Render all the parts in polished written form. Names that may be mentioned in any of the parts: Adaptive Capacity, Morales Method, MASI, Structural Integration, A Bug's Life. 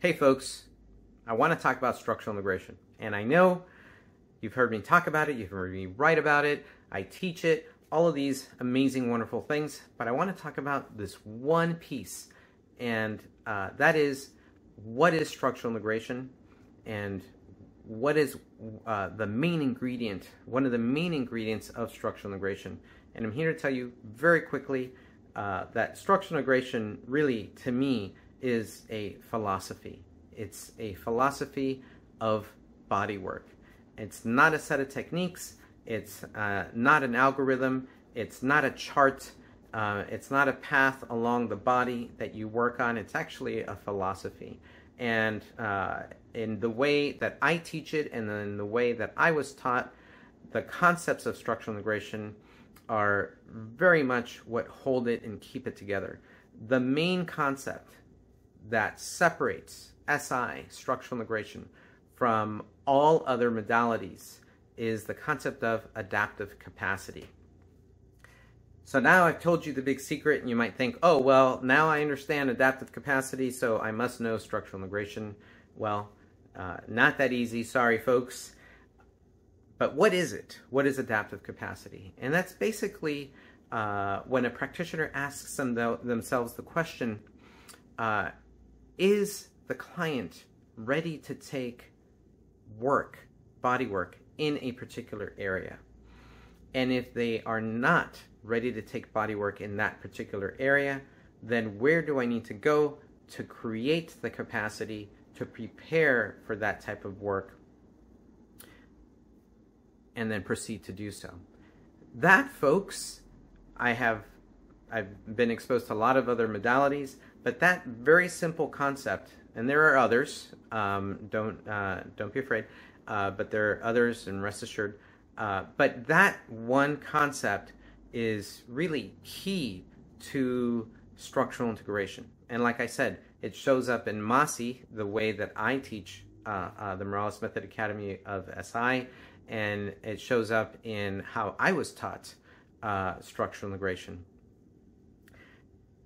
Hey folks, I want to talk about structural integration, and I know you've heard me talk about it, you've heard me write about it, I teach it, all of these amazing, wonderful things, but I want to talk about this one piece, and that is, what is structural integration, and what is the main ingredient, one of the main ingredients of structural integration. And I'm here to tell you very quickly that structural integration really, to me, is a philosophy. It's a philosophy of body work. It's not a set of techniques. It's not an algorithm. It's not a chart. It's not a path along the body that you work on. It's actually a philosophy. And in the way that I teach it and in the way that I was taught, the concepts of structural integration are very much what hold it and keep it together. The main concept that separates SI, structural integration, from all other modalities is the concept of adaptive capacity. So now I've told you the big secret, and you might think, oh, well, now I understand adaptive capacity, so I must know structural integration. Well, not that easy, sorry folks. But what is it? What is adaptive capacity? And that's basically when a practitioner asks themselves the question, is the client ready to take work, body work, in a particular area? And if they are not ready to take body work in that particular area, then where do I need to go to create the capacity to prepare for that type of work, and then proceed to do so? That, folks, I've been exposed to a lot of other modalities, but that very simple concept, and there are others, don't be afraid, but there are others, and rest assured, but that one concept is really key to structural integration. And like I said, it shows up in MASI, the way that I teach the Morales Method Academy of SI, and it shows up in how I was taught structural integration.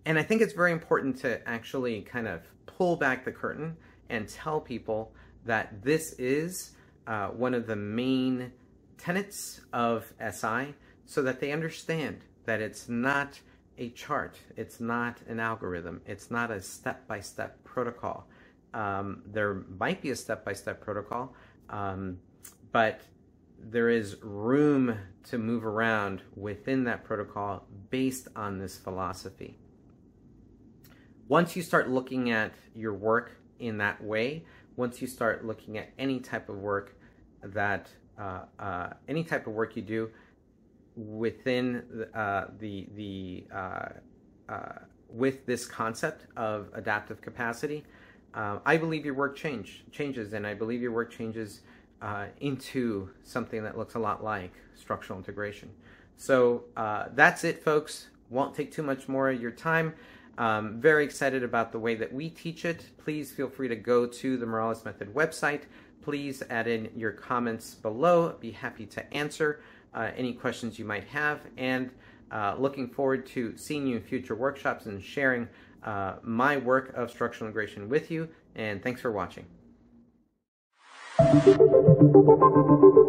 And I think it's very important to actually kind of pull back the curtain and tell people that this is one of the main tenets of SI, so that they understand that it's not a chart, it's not an algorithm, it's not a step-by-step protocol. There might be a step-by-step protocol, but there is room to move around within that protocol based on this philosophy. Once you start looking at your work in that way, once you start looking at any type of work that any type of work you do within with this concept of adaptive capacity, I believe your work changes, and I believe your work changes into something that looks a lot like structural integration. So that's it, folks. Won't take too much more of your time. Very excited about the way that we teach it. Please feel free to go to the Morales Method website. Please add in your comments below. I'd be happy to answer any questions you might have, and looking forward to seeing you in future workshops and sharing my work of structural integration with you. And thanks for watching. Thank you.